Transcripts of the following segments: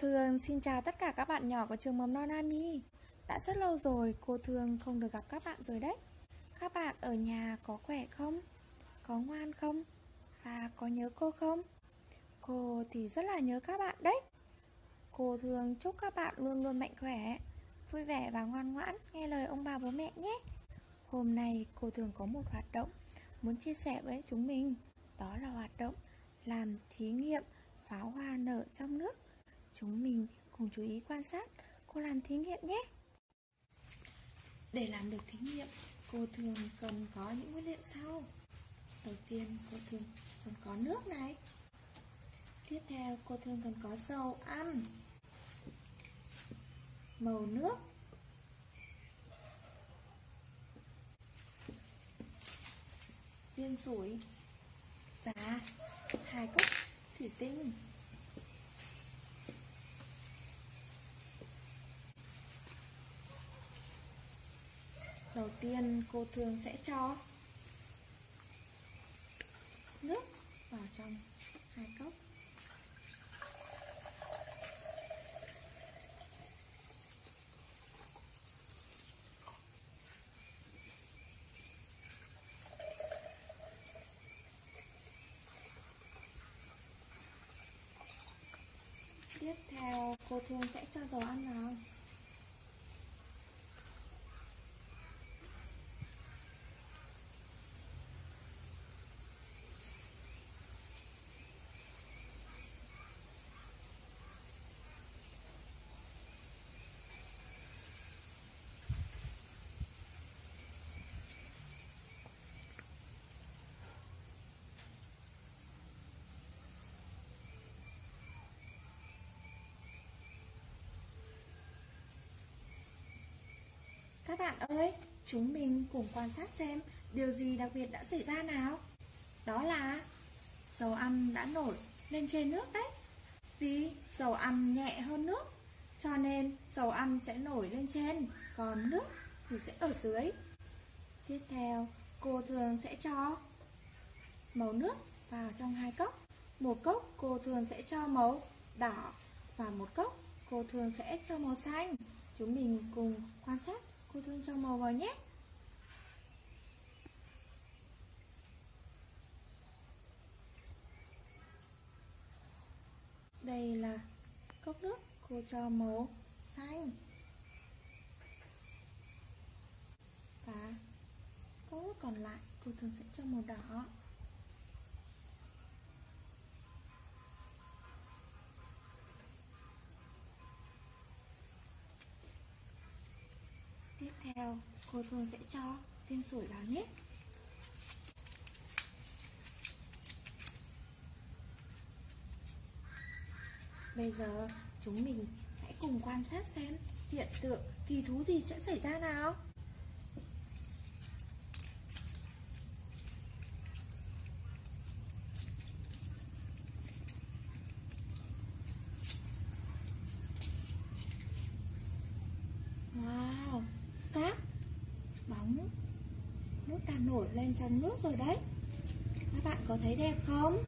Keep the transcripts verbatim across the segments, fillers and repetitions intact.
Cô Thương xin chào tất cả các bạn nhỏ của trường Mầm Non a em i. Đã rất lâu rồi cô Thương không được gặp các bạn rồi đấy. Các bạn ở nhà có khỏe không? Có ngoan không? Và có nhớ cô không? Cô thì rất là nhớ các bạn đấy. Cô Thương chúc các bạn luôn luôn mạnh khỏe, vui vẻ và ngoan ngoãn nghe lời ông bà bố mẹ nhé. Hôm nay cô Thường có một hoạt động muốn chia sẻ với chúng mình. Đó là hoạt động làm thí nghiệm pháo hoa nở trong nước. Chúng mình cùng chú ý quan sát cô làm thí nghiệm nhé. Để làm được thí nghiệm, cô Thường cần có những nguyên liệu sau. Đầu tiên cô Thường cần có nước này. Tiếp theo cô Thường cần có dầu ăn, màu nước, viên sủi và hai cốc thủy tinh. Đầu tiên cô Thường sẽ cho nước vào trong hai cốc. Tiếp theo cô Thường sẽ cho dầu ăn vào. Các bạn ơi, chúng mình cùng quan sát xem điều gì đặc biệt đã xảy ra nào. Đó là dầu ăn đã nổi lên trên nước đấy. Vì dầu ăn nhẹ hơn nước, cho nên dầu ăn sẽ nổi lên trên, còn nước thì sẽ ở dưới. Tiếp theo, cô Thường sẽ cho màu nước vào trong hai cốc. Một cốc cô Thường sẽ cho màu đỏ và một cốc cô Thường sẽ cho màu xanh. Chúng mình cùng quan sát cô Thương cho màu vào nhé. Đây là cốc nước cô cho màu xanh và cốc nước còn lại cô Thương sẽ cho màu đỏ. Tiếp theo, cô Thường sẽ cho viên sủi vào nhé. Bây giờ, chúng mình hãy cùng quan sát xem hiện tượng kỳ thú gì sẽ xảy ra nào. Nước đã nổi lên trong nước rồi đấy. Các bạn có thấy đẹp không?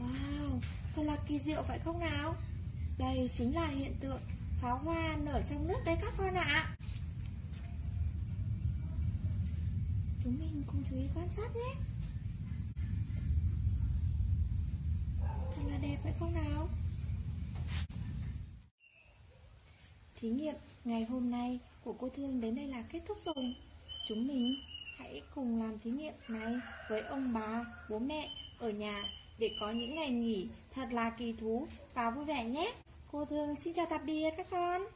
Wow, thật là kỳ diệu phải không nào? Đây chính là hiện tượng pháo hoa nở trong nước đấy các con ạ. Chúng mình cùng chú ý quan sát nhé. Thật là đẹp phải không nào? Thí nghiệm ngày hôm nay của cô Thương đến đây là kết thúc rồi. Chúng mình hãy cùng làm thí nghiệm này với ông bà, bố mẹ ở nhà để có những ngày nghỉ thật là kỳ thú và vui vẻ nhé. Cô Thương xin chào tạm biệt các con.